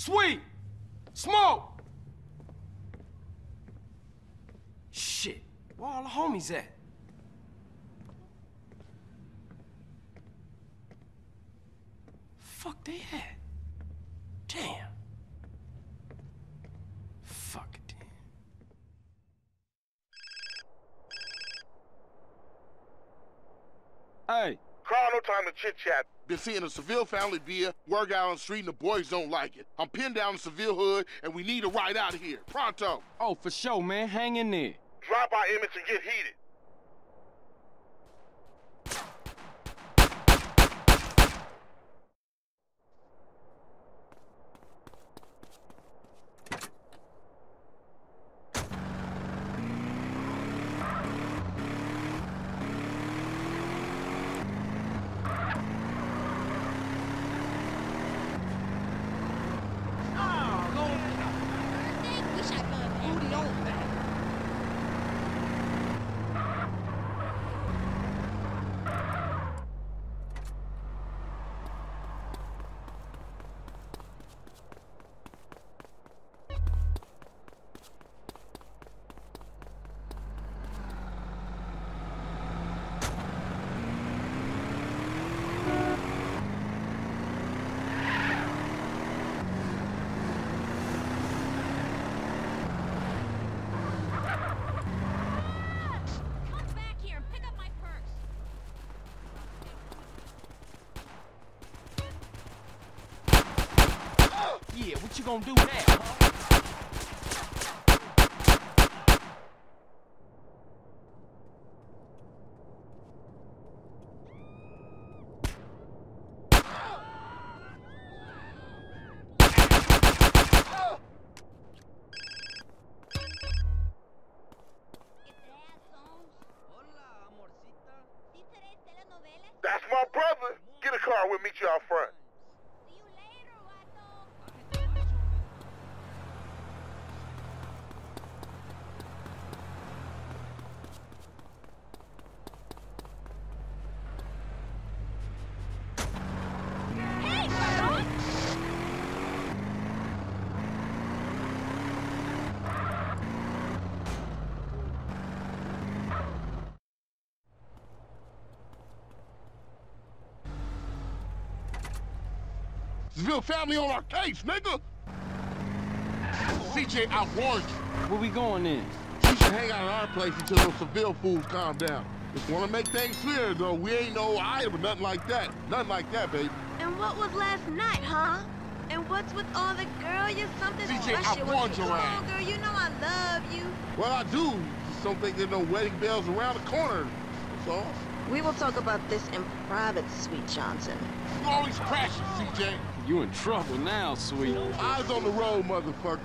Sweet! Smoke! Shit, where all the homies at? Fuck they at? Damn. Fuck it then. Hey. Carl, no time to chit-chat. Been seeing a Seville family beer, work out on the street, and the boys don't like it. I'm pinned down in Seville hood, and we need a ride out of here. Pronto. Oh, for sure, man. Hang in there. Drop our image and get heated. Yeah, what you gonna do now, huh? That's my brother! Get a car, we'll meet you out front. Seville family on our case, nigga! CJ, I warned you. Where we going then? You should hang out at our place until those Seville fools calm down. Just want to make things clear, though. We ain't no item or nothing like that. Nothing like that, baby. And what was last night, huh? And what's with all the girl you something? CJ, I warned your ass. Girl, you know I love you. Well, I do. Just don't think there's no wedding bells around the corner. That's all. We will talk about this in private, Sweet Johnson. You always crashing, CJ. You in trouble now, Sweet. Eyes on the road, motherfucker.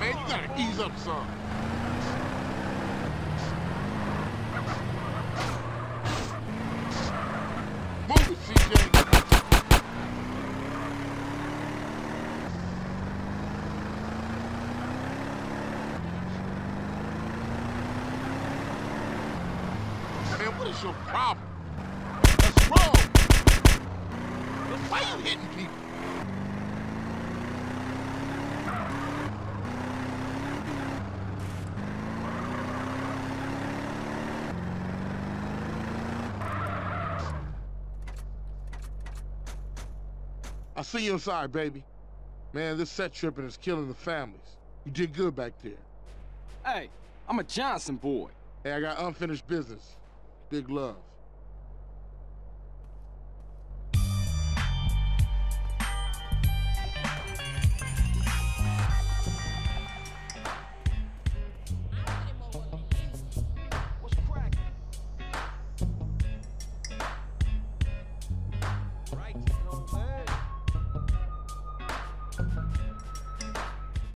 Man, you gotta ease up son. Move it, CJ. Man, what is your problem? Why are you hitting people? I'll see you inside, baby. Man, this set tripping is killing the families. You did good back there. Hey, I'm a Johnson boy. Hey, I got unfinished business. Big love.